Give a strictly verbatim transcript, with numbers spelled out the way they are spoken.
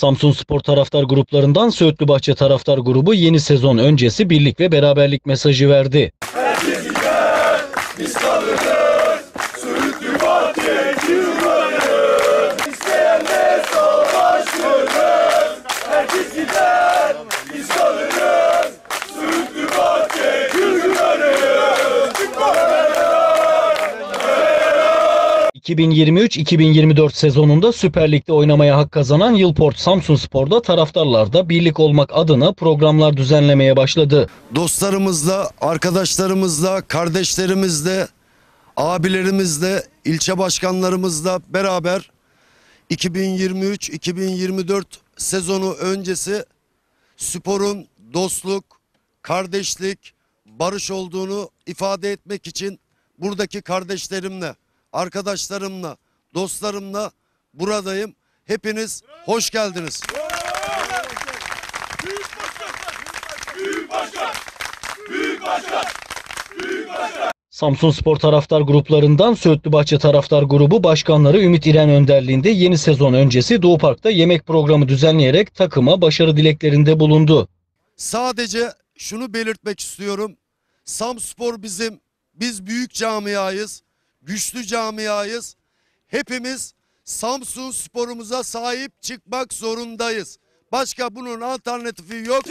Samsunspor taraftar gruplarından Söğütlübahçe taraftar grubu yeni sezon öncesi birlik ve beraberlik mesajı verdi. Herkes gider, biz kalırız. Söğütlübahçe yıllarız. İsteyenle savaşırız. Herkes gider, biz kalırız. Söğütlübahçe yıllarız. iki bin yirmi üç iki bin yirmi dört sezonunda Süper Lig'de oynamaya hak kazanan Yılport Samsunspor'da taraftarlarda birlik olmak adına programlar düzenlemeye başladı. Dostlarımızla, arkadaşlarımızla, kardeşlerimizle, abilerimizle, ilçe başkanlarımızla beraber iki bin yirmi üç iki bin yirmi dört sezonu öncesi sporun dostluk, kardeşlik, barış olduğunu ifade etmek için buradaki kardeşlerimle, arkadaşlarımla, dostlarımla buradayım. Hepiniz hoş geldiniz. Büyük başkan, büyük başkan, büyük başkan, büyük başkan. Samsunspor taraftar gruplarından Söğütlübahçe taraftar grubu başkanları Ümit İren önderliğinde yeni sezon öncesi Doğu Park'ta yemek programı düzenleyerek takıma başarı dileklerinde bulundu. Sadece şunu belirtmek istiyorum. Samsunspor bizim, biz büyük camiayız. Güçlü camiayız. Hepimiz Samsun sporumuza sahip çıkmak zorundayız. Başka bunun alternatifi yok.